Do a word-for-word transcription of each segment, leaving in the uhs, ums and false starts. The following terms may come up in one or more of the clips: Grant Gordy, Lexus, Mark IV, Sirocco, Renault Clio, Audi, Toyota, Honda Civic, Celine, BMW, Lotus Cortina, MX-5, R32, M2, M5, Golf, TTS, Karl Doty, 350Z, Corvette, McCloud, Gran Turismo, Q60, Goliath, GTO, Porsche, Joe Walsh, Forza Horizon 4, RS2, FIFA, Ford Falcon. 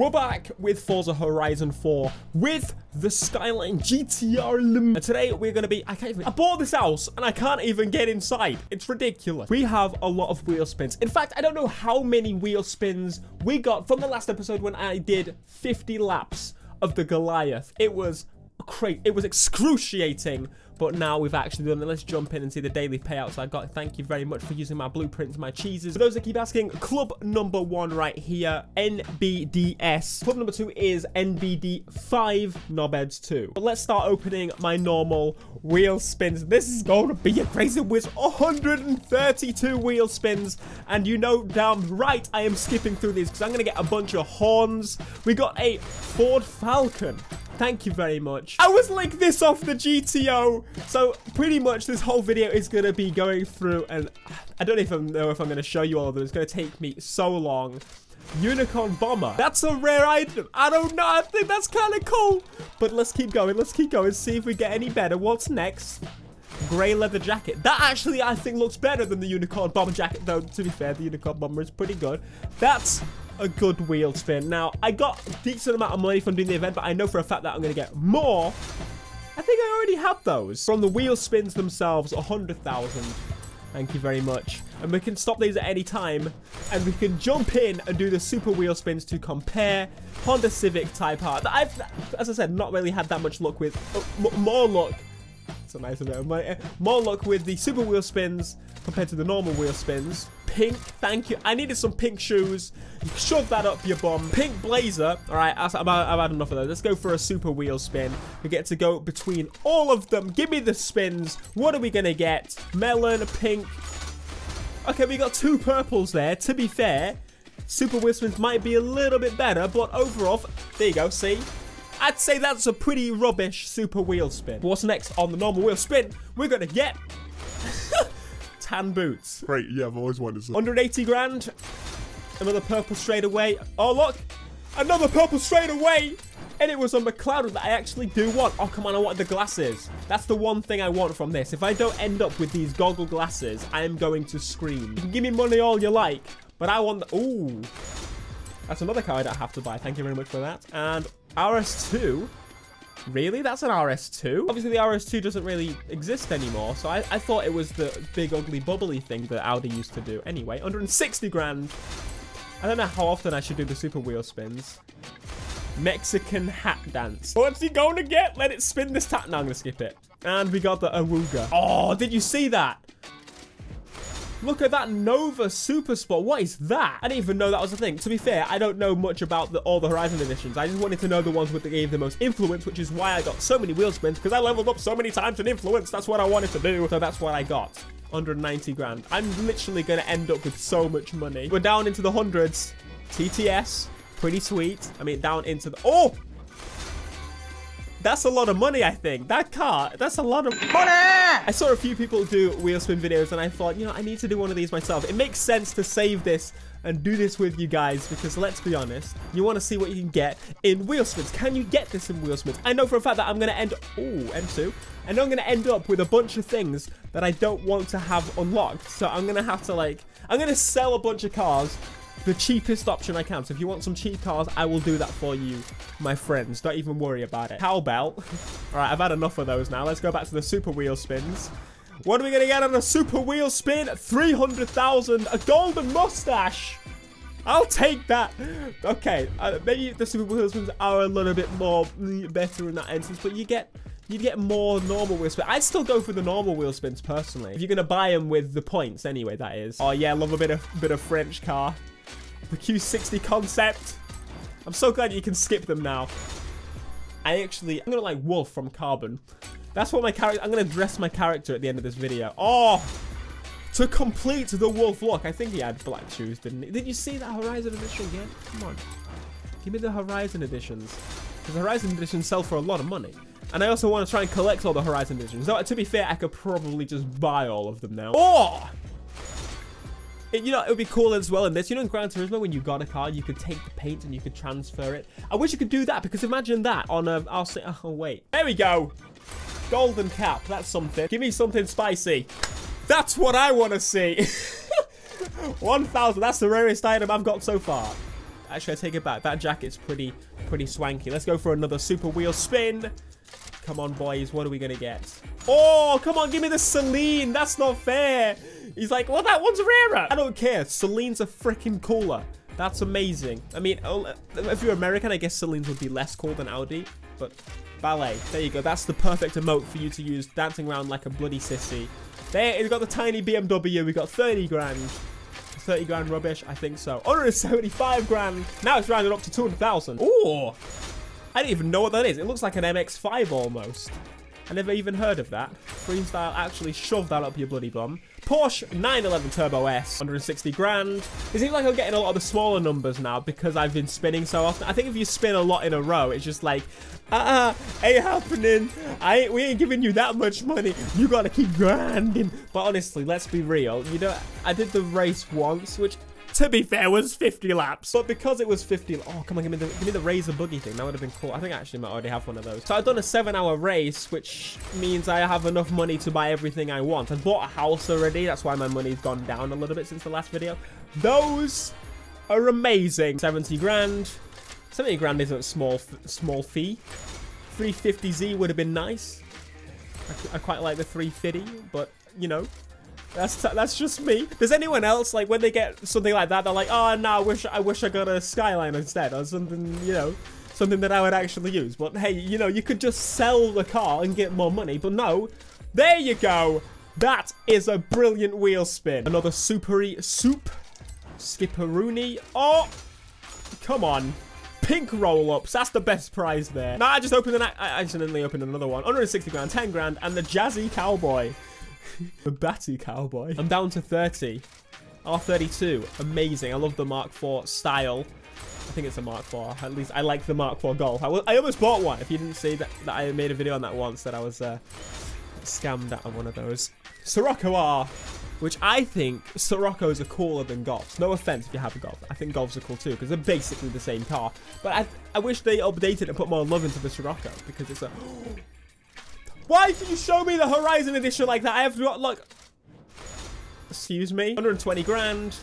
We're back with Forza Horizon four with the Skyline G T R. And today we're going to be... I can't even... I bought this house and I can't even get inside. It's ridiculous. We have a lot of wheel spins. In fact, I don't know how many wheel spins we got from the last episode when I did fifty laps of the Goliath. It was crazy. It was excruciating. But now we've actually done it. Let's jump in and see the daily payouts I got. Thank you very much for using my blueprints, my cheeses. For those that keep asking, club number one right here, N B D S. Club number two is N B D five, knobheads two. But let's start opening my normal wheel spins. This is going to be a crazy whiz. one hundred thirty-two wheel spins. And you know damn right I am skipping through these because I'm going to get a bunch of horns. We got a Ford Falcon. Thank you very much. I was like this off the G T O. So pretty much this whole video is going to be going through, and I don't even know if I'm going to show you all of them. It's going to take me so long. Unicorn Bomber. That's a rare item. I don't know. I think that's kind of cool. But let's keep going. Let's keep going. See if we get any better. What's next? Grey leather jacket. That actually, I think, looks better than the Unicorn Bomber jacket. Though, to be fair, the Unicorn Bomber is pretty good. That's a good wheel spin. Now, I got a decent amount of money from doing the event, but I know for a fact that I'm going to get more. I think I already had those. From the wheel spins themselves, one hundred thousand. Thank you very much. And we can stop these at any time. And we can jump in and do the super wheel spins to compare. Honda Civic Type R. I've, as I said, not really had that much luck with. Oh, more luck. That's a nice amount. More luck with the super wheel spins compared to the normal wheel spins. Pink, thank you. I needed some pink shoes. Shove that up your bum. Pink blazer. All right, I've, I've had enough of those. Let's go for a super wheel spin. We get to go between all of them. Give me the spins. What are we going to get? Melon, pink. Okay, we got two purples there. To be fair, super wheel spins might be a little bit better, but overall, there you go, see? I'd say that's a pretty rubbish super wheel spin. But what's next on the normal wheel spin? We're going to get... tan boots. Great, yeah, I've always wanted some. one hundred eighty grand. Another purple straight away. Oh, look. Another purple straight away. And it was a McCloud that I actually do want. Oh, come on, I want the glasses. That's the one thing I want from this. If I don't end up with these goggle glasses, I am going to scream. You can give me money all you like, but I want the... Ooh. That's another car I don't have to buy. Thank you very much for that. And R S two. Really? That's an R S two? Obviously, the R S two doesn't really exist anymore, so I, I thought it was the big, ugly, bubbly thing that Audi used to do. Anyway, one hundred sixty grand. I don't know how often I should do the super wheel spins. Mexican hat dance. What's he going to get? Let it spin this time. No, I'm going to skip it. And we got the Awooga. Oh, did you see that? Look at that Nova Super Sport. What is that? I didn't even know that was a thing. To be fair, I don't know much about the, all the Horizon editions. I just wanted to know the ones that gave the most influence, which is why I got so many wheel spins, because I leveled up so many times in influence. That's what I wanted to do. So that's what I got. one hundred ninety grand. I'm literally going to end up with so much money. We're down into the hundreds. T T S. Pretty sweet. I mean, down into the... Oh! That's a lot of money, I think. That car, that's a lot of money! I saw a few people do wheel spin videos, and I thought, you know, I need to do one of these myself. It makes sense to save this and do this with you guys, because let's be honest, you want to see what you can get in wheel spins. Can you get this in wheel spins? I know for a fact that I'm going to end... Ooh, M two. I know I'm going to end up with a bunch of things that I don't want to have unlocked. So I'm going to have to, like... I'm going to sell a bunch of cars... the cheapest option I can. So if you want some cheap cars, I will do that for you, my friends. Don't even worry about it. Cowbell. All right, I've had enough of those now. Let's go back to the super wheel spins. What are we going to get on a super wheel spin? three hundred thousand. A golden mustache. I'll take that. Okay, uh, maybe the super wheel spins are a little bit more better in that instance, but you get... you get more normal wheel spins. I'd still go for the normal wheel spins, personally. If you're going to buy them with the points, anyway, that is. Oh, yeah, love a bit of, bit of French car. The Q sixty concept. I'm so glad you can skip them now. I actually... I'm going to like Wolf from Carbon. That's what my character... I'm going to dress my character at the end of this video. Oh! To complete the Wolf look. I think he had black shoes, didn't he? Did you see that Horizon Edition again? Come on. Give me the Horizon Editions. Because Horizon Editions sell for a lot of money. And I also want to try and collect all the Horizon Editions. Though, to be fair, I could probably just buy all of them now. Oh! It, you know, it would be cool as well in this. You know, in Gran Turismo, when you got a car, you could take the paint and you could transfer it. I wish you could do that, because imagine that on a... I'll say... Oh, wait. There we go. Golden cap. That's something. Give me something spicy. That's what I want to see. one thousand. That's the rarest item I've got so far. Actually, I take it back. That jacket's pretty, pretty swanky. Let's go for another super wheel spin. Come on, boys. What are we going to get? Oh, come on. Give me the Celine. That's not fair. He's like, well, that one's rarer. I don't care. Celine's a freaking cooler. That's amazing. I mean, if you're American, I guess Celine would be less cool than Audi. But ballet. There you go. That's the perfect emote for you to use, dancing around like a bloody sissy. There, we've got the tiny B M W. We've got thirty grand. thirty grand rubbish? I think so. one hundred seventy-five grand. Now it's rounded up to two hundred thousand. Oh, I didn't even know what that is. It looks like an M X five almost. I never even heard of that. Freestyle actually shoved that up your bloody bum. Porsche nine eleven Turbo S, one hundred sixty grand. It seems like I'm getting a lot of the smaller numbers now because I've been spinning so often. I think if you spin a lot in a row, it's just like, uh-uh, ain't happening. I ain't, we ain't giving you that much money. You gotta keep grinding. But honestly, let's be real. You know, I did the race once, which, to be fair, was fifty laps. But because it was fifty, oh, come on, give me the, give me the Razor Buggy thing. That would have been cool. I think I actually might already have one of those. So I've done a seven hour race, which means I have enough money to buy everything I want. I bought a house already. That's why my money's gone down a little bit since the last video. Those are amazing. seventy grand. seventy grand isn't a small, small fee. three fifty Z would have been nice. I, I quite like the three fifty, but you know. That's, that's just me. Does anyone else, like, when they get something like that, they're like, oh, no, I wish I wish I got a Skyline instead, or something, you know, something that I would actually use. But, hey, you know, you could just sell the car and get more money. But, no, there you go. That is a brilliant wheel spin. Another supery soup. Skipperoonie. Oh, come on. Pink roll-ups. That's the best prize there. No, I just opened an... I accidentally opened another one. one hundred sixty grand, ten grand, and the Jazzy Cowboy. The batty cowboy. I'm down to thirty. R thirty-two. Amazing. I love the Mark four style. I think it's a Mark four. At least I like the Mark four Golf. I, was, I almost bought one. If you didn't see that, that I made a video on that once, that I was uh, scammed out of one of those. Sirocco R, which I think Siroccos are cooler than Golfs. No offense if you have a Golf. I think Golfs are cool too, because they're basically the same car. But I, I wish they updated and put more love into the Sirocco, because it's a... Why did you show me the Horizon Edition like that? I have not, look. Excuse me. one hundred twenty grand.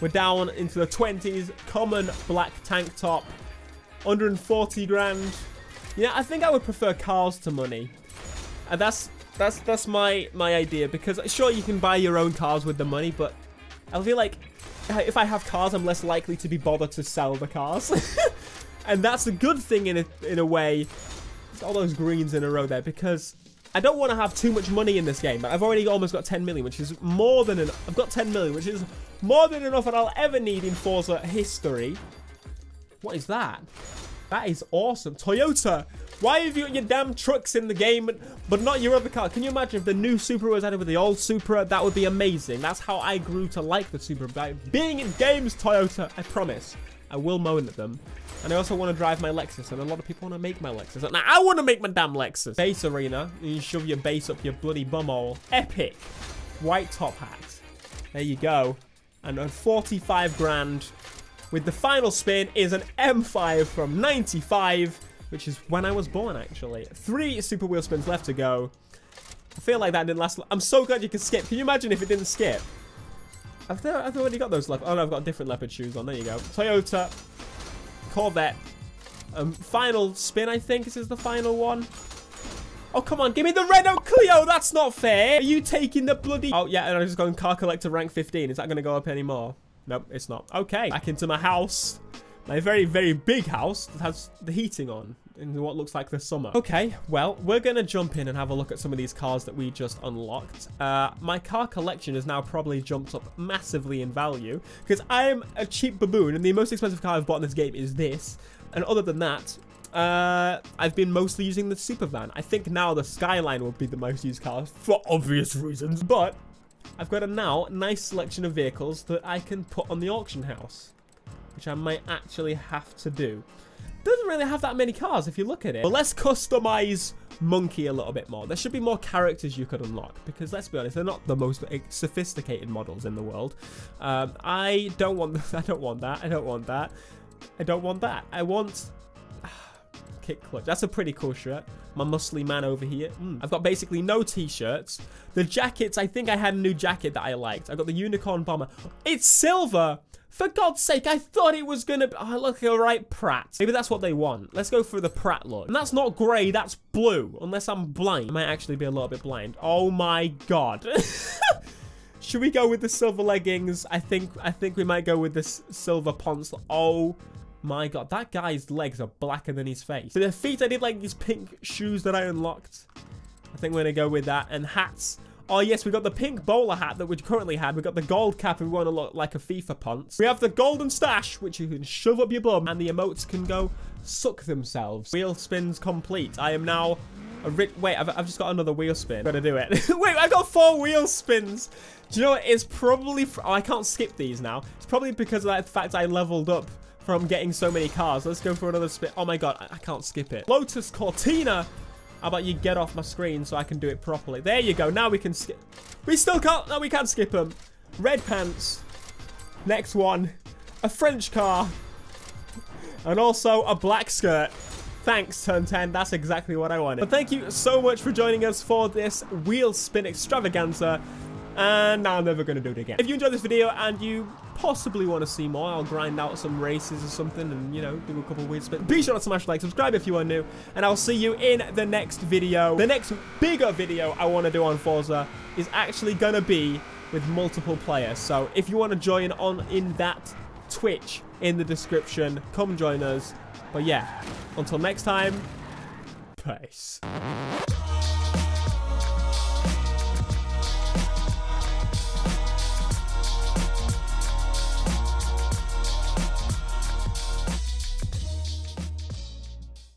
We're down into the twenties. Common black tank top. one hundred forty grand. Yeah, I think I would prefer cars to money. And that's that's that's my my idea, because sure, you can buy your own cars with the money, but I feel like if I have cars, I'm less likely to be bothered to sell the cars. And that's a good thing in a, in a way. All those greens in a row there, because I don't want to have too much money in this game. I've already almost got ten million, which is more than enough. I've got ten million, which is more than enough that I'll ever need in Forza history. What is that? That is awesome. Toyota, why have you got your damn trucks in the game, but not your other car? Can you imagine if the new Supra was added with the old Supra? That would be amazing. That's how I grew to like the Supra. By being in games, Toyota, I promise. I will moan at them. And I also want to drive my Lexus, and a lot of people want to make my Lexus. And I want to make my damn Lexus. Base arena, and you shove your base up your bloody bumhole. Epic. White top hat. There you go. And on forty-five grand, with the final spin, is an M five from ninety-five, which is when I was born, actually. Three super wheel spins left to go. I feel like that didn't last. I'm so glad you could skip. Can you imagine if it didn't skip? I've already got those. Oh, no, I've got different leopard shoes on. There you go. Toyota. Corvette. Um, final spin, I think. This is the final one. Oh, come on. Give me the Renault Clio. That's not fair. Are you taking the bloody... Oh, yeah. And I just got car collector rank fifteen. Is that going to go up anymore? Nope, it's not. Okay. Back into my house. My very, very big house that has the heating on in what looks like the summer. Okay, well, we're going to jump in and have a look at some of these cars that we just unlocked. Uh, my car collection has now probably jumped up massively in value because I am a cheap baboon and the most expensive car I've bought in this game is this. And other than that, uh, I've been mostly using the Supervan. I think now the Skyline will be the most used car for obvious reasons, but I've got a now nice selection of vehicles that I can put on the auction house, which I might actually have to do. Doesn't really have that many cars if you look at it. But let's customize Monkey a little bit more. There should be more characters you could unlock because, let's be honest, they're not the most sophisticated models in the world. Um, I don't want I don't want that. I don't want that. I don't want that. I want... Kick Clutch. That's a pretty cool shirt. My muscly man over here. Mm. I've got basically no t-shirts. The jackets, I think I had a new jacket that I liked. I got the Unicorn Bomber. It's silver! For God's sake, I thought it was gonna be... Oh, look, all right, Pratt. Maybe that's what they want. Let's go through the Pratt look. And that's not grey, that's blue. Unless I'm blind. I might actually be a little bit blind. Oh my God. Should we go with the silver leggings? I think I think we might go with this silver ponce. Oh my God, that guy's legs are blacker than his face. For the feet, I did like these pink shoes that I unlocked. I think we're gonna go with that. And hats. Oh yes, we got the pink bowler hat that we currently had. We got the gold cap if we want to look like a FIFA ponce. We have the golden stash, which you can shove up your bum, and the emotes can go suck themselves. Wheel spins complete. I am now a rich... Wait, I've, I've just got another wheel spin. Gotta do it. Wait, I got four wheel spins. Do you know what? It's probably... Fr oh, I can't skip these now. It's probably because of that fact I leveled up from getting so many cars. Let's go for another spin. Oh my God, I, I can't skip it. Lotus Cortina. How about you get off my screen so I can do it properly? There you go. Now we can skip. We still can't. No, we can't skip them. Red pants. Next one. A French car. And also a black skirt. Thanks, Turn ten. That's exactly what I wanted. But thank you so much for joining us for this wheel spin extravaganza. And now I'm never going to do it again. If you enjoyed this video and you possibly want to see more, I'll grind out some races or something and, you know, do a couple of weird spins. Be sure to smash like, subscribe if you are new, and I'll see you in the next video. The next bigger video I want to do on Forza is actually going to be with multiple players. So if you want to join on in that Twitch in the description, come join us. But yeah, until next time, peace.